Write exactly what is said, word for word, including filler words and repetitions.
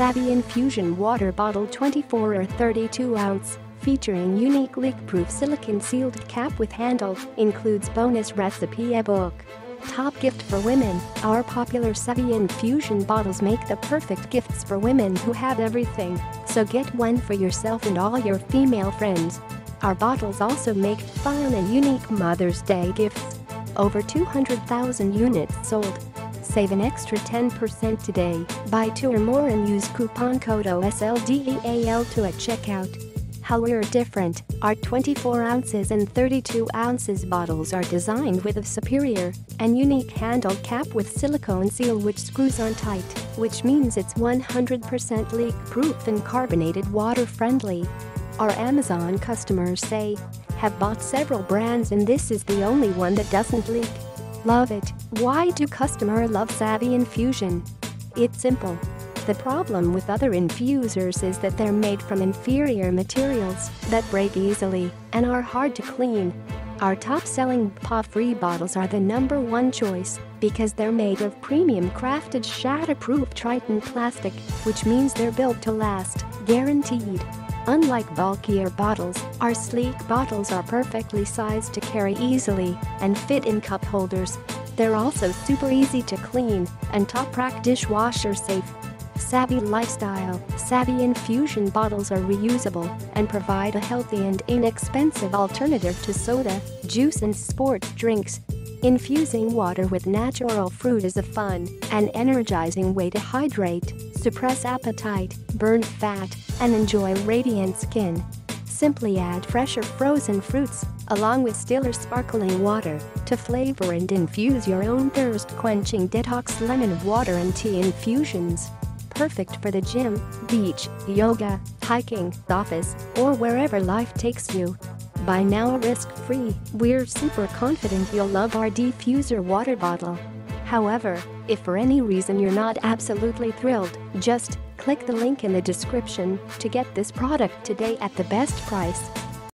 Savvy Infusion Water Bottle twenty-four or thirty-two ounce, featuring unique leak-proof silicone-sealed cap with handle, includes bonus recipe ebook. Top gift for women. Our popular Savvy Infusion bottles make the perfect gifts for women who have everything, so get one for yourself and all your female friends. Our bottles also make fun and unique Mother's Day gifts. Over two hundred thousand units sold. Save an extra ten percent today, buy two or more and use coupon code O S L D E A L two at checkout. However different, our twenty-four ounces and thirty-two ounces bottles are designed with a superior and unique handle cap with silicone seal which screws on tight, which means it's one hundred percent leak-proof and carbonated water-friendly. Our Amazon customers say, have bought several brands and this is the only one that doesn't leak. Love it. Why do customers love Savvy Infusion? It's simple. The problem with other infusers is that they're made from inferior materials that break easily and are hard to clean. Our top-selling paw-free bottles are the number one choice because they're made of premium crafted shatterproof Triton plastic, which means they're built to last, guaranteed. Unlike bulkier bottles, our sleek bottles are perfectly sized to carry easily and fit in cup holders. They're also super easy to clean and top-rack dishwasher safe. Savvy lifestyle. Savvy Infusion bottles are reusable and provide a healthy and inexpensive alternative to soda, juice and sports drinks. Infusing water with natural fruit is a fun and energizing way to hydrate, suppress appetite, burn fat, and enjoy radiant skin. Simply add fresh or frozen fruits, along with still or sparkling water, to flavor and infuse your own thirst-quenching detox lemon water and tea infusions. Perfect for the gym, beach, yoga, hiking, office, or wherever life takes you. Buy now risk-free. We're super confident you'll love our diffuser water bottle. However, if for any reason you're not absolutely thrilled, just click the link in the description to get this product today at the best price.